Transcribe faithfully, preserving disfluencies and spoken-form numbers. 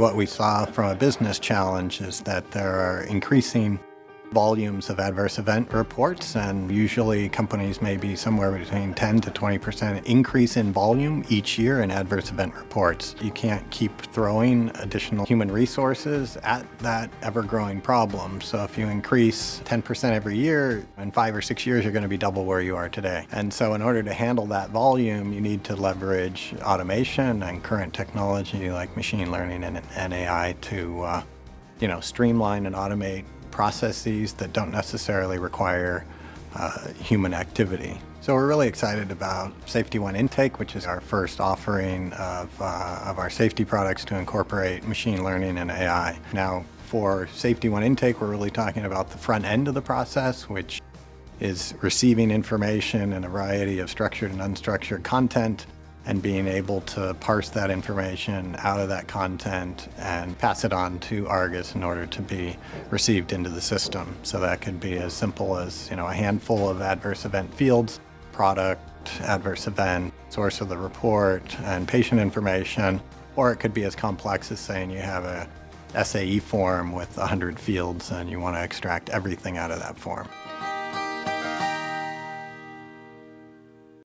What we saw from a business challenge is that there are increasing volumes of adverse event reports, and usually companies may be somewhere between ten to twenty percent increase in volume each year in adverse event reports. You can't keep throwing additional human resources at that ever-growing problem. So if you increase ten percent every year, in five or six years, you're going to be double where you are today. And so in order to handle that volume, you need to leverage automation and current technology like machine learning and, and A I to uh, you know, streamline and automate processes that don't necessarily require uh, human activity. So we're really excited about Safety One Intake, which is our first offering of, uh, of our safety products to incorporate machine learning and A I. Now, for Safety One Intake, we're really talking about the front end of the process, which is receiving information and a variety of structured and unstructured content, and being able to parse that information out of that content and pass it on to Argus in order to be received into the system. So that could be as simple as, you know, a handful of adverse event fields: product, adverse event, source of the report, and patient information. Or it could be as complex as saying you have a S A E form with one hundred fields and you want to extract everything out of that form.